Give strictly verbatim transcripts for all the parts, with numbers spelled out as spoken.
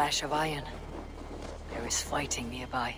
flash of iron. There is fighting nearby.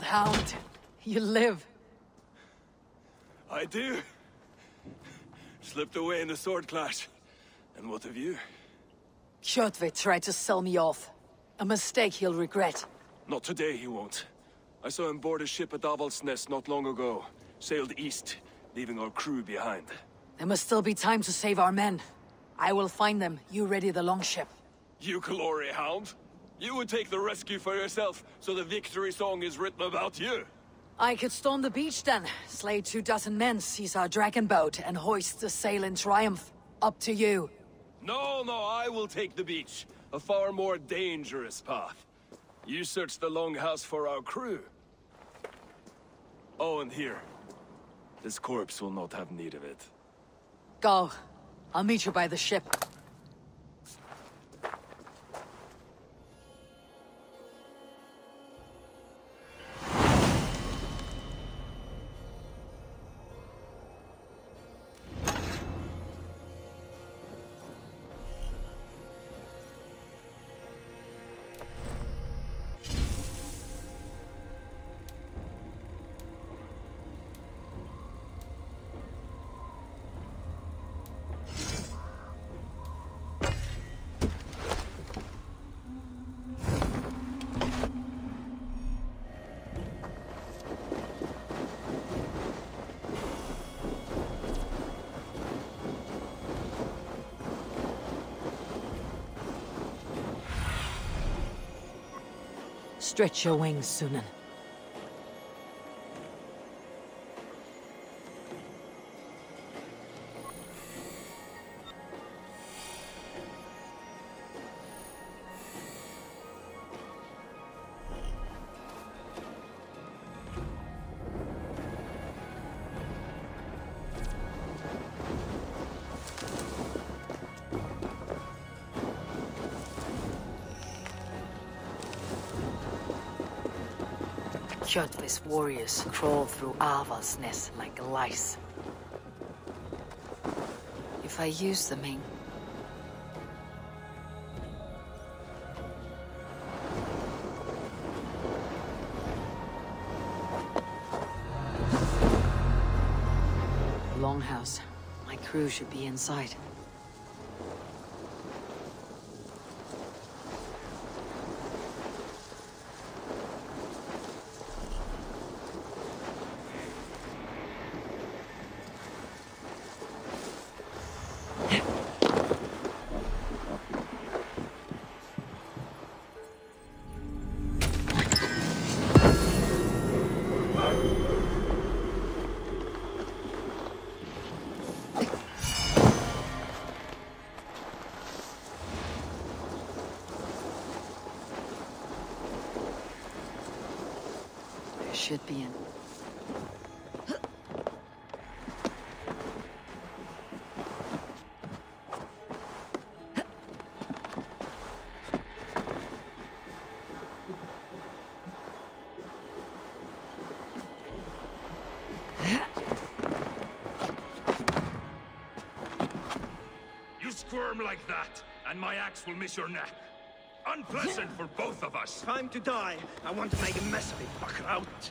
Hound, you live. I do. Slipped away in a sword clash. And what of you? Kjotvi tried to sell me off. A mistake he'll regret. Not today he won't. I saw him board a ship at Avalsnes not long ago. Sailed east, leaving our crew behind. There must still be time to save our men. I will find them. You ready the longship. You glory hound? You would take the rescue for yourself, so the victory song is written about you. I could storm the beach then, slay two dozen men, seize our dragon boat, and hoist the sail in triumph. Up to you. No, no, I will take the beach. A far more dangerous path. You search the longhouse for our crew. Oh, and here. This corpse will not have need of it. Go. I'll meet you by the ship. Stretch your wings, Sunan. Kjotvi's warriors crawl through Avalsnes like lice. If I use the main... Longhouse. My crew should be inside. Should be in. You squirm like that, and my axe will miss your neck. Unpleasant for both of us. Time to die. I want to make a mess of it. Fuck out.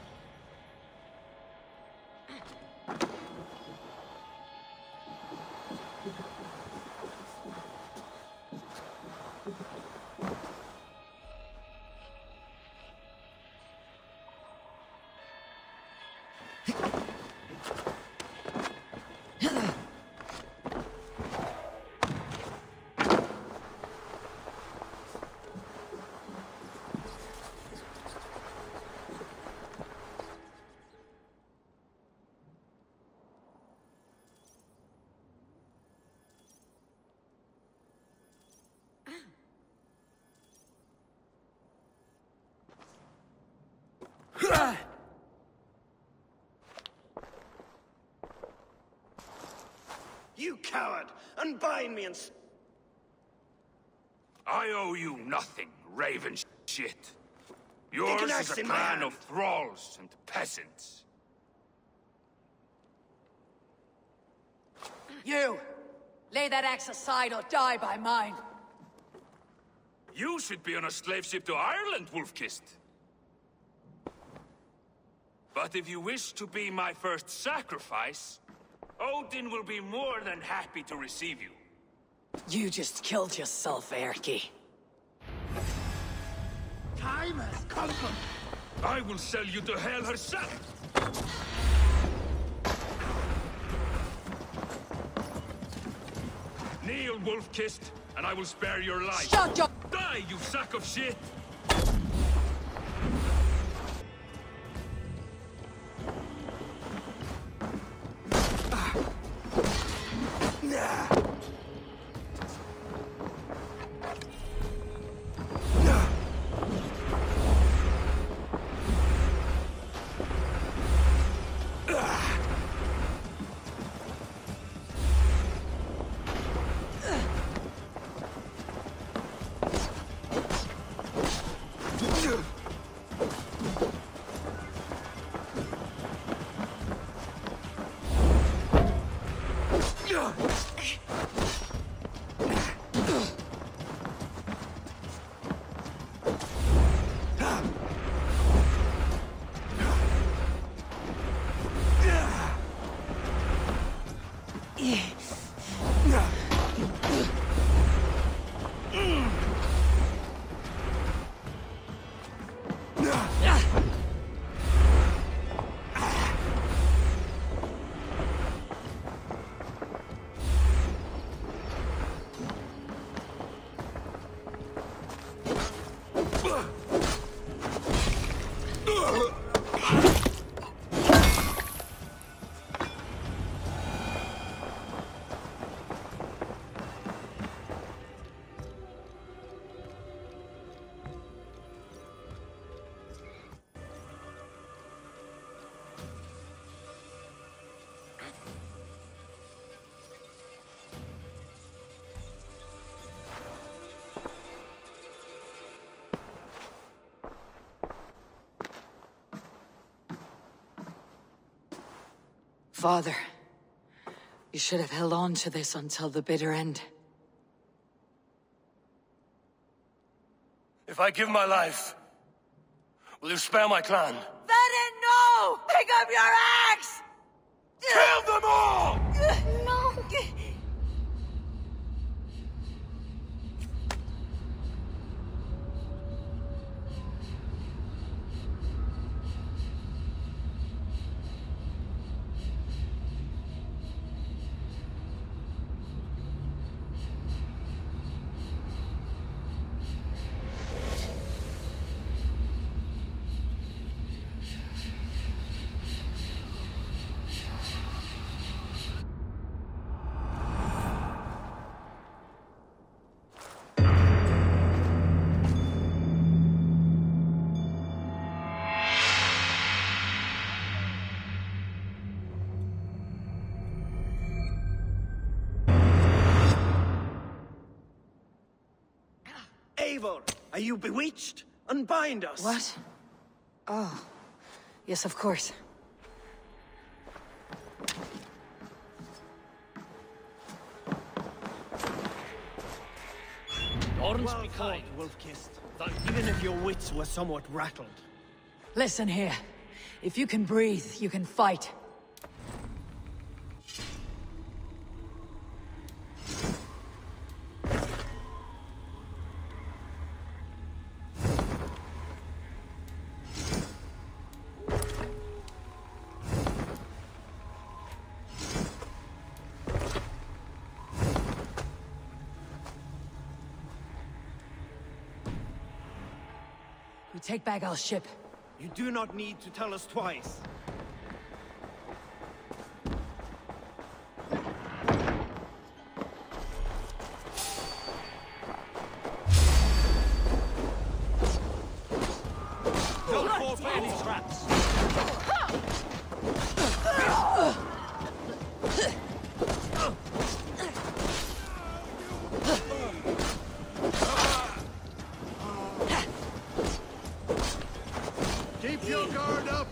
You coward! Unbind me and... I owe you nothing, raven shit. Yours is a clan of thralls and peasants. You! Lay that axe aside or die by mine. You should be on a slave ship to Ireland, Wolfkiss. But if you wish to be my first sacrifice, Odin will be more than happy to receive you. You just killed yourself, Erki. Time has come. I will sell you to hell herself! Kneel, Wolfkiss, and I will spare your life. Shut up! Die, you sack of shit! Father, you should have held on to this until the bitter end. If I give my life, will you spare my clan? Then no! Pick up your axe! Kill them all! No! Eivor, are you bewitched? Unbind us! What? Oh. Yes, of course. Orms be kind, Wolfkiss, though even if your wits were somewhat rattled. Listen here. If you can breathe, you can fight. Take back our ship. You do not need to tell us twice. Don't fall for any traps. guard up!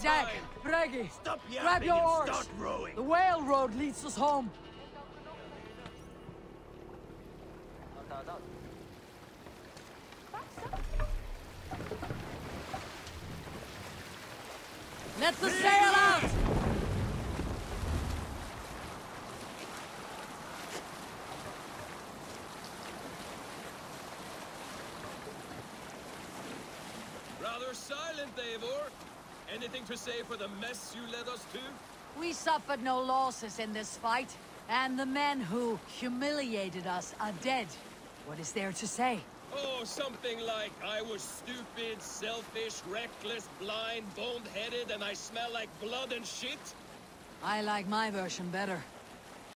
Jack, Reggie, stop grab your oars. The whale road leads us home. Let the sail out. Rather silent, Eivor. Anything to say for the mess you led us to? We suffered no losses in this fight, and the men who humiliated us are dead. What is there to say? Oh, something like, I was stupid, selfish, reckless, blind, bald-headed, and I smell like blood and shit? I like my version better.